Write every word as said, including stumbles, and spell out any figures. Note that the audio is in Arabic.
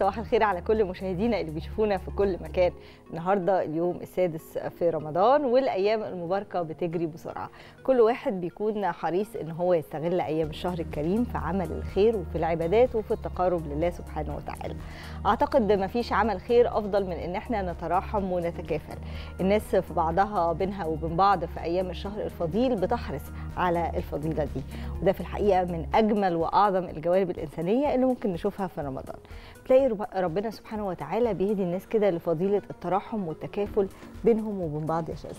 صباح الخير على كل مشاهدينا اللي بيشوفونا في كل مكان. النهارده اليوم السادس في رمضان والايام المباركه بتجري بسرعه، كل واحد بيكون حريص ان هو يستغل ايام الشهر الكريم في عمل الخير وفي العبادات وفي التقرب لله سبحانه وتعالى. اعتقد مفيش عمل خير افضل من ان احنا نتراحم ونتكافل. الناس في بعضها بينها وبين بعض في ايام الشهر الفضيل بتحرص على الفضيله دي، وده في الحقيقه من اجمل واعظم الجوانب الانسانيه اللي ممكن نشوفها في رمضان. ربنا سبحانه وتعالى بيهدي الناس كده لفضيلة التراحم والتكافل بينهم وبين بعض يا شباب.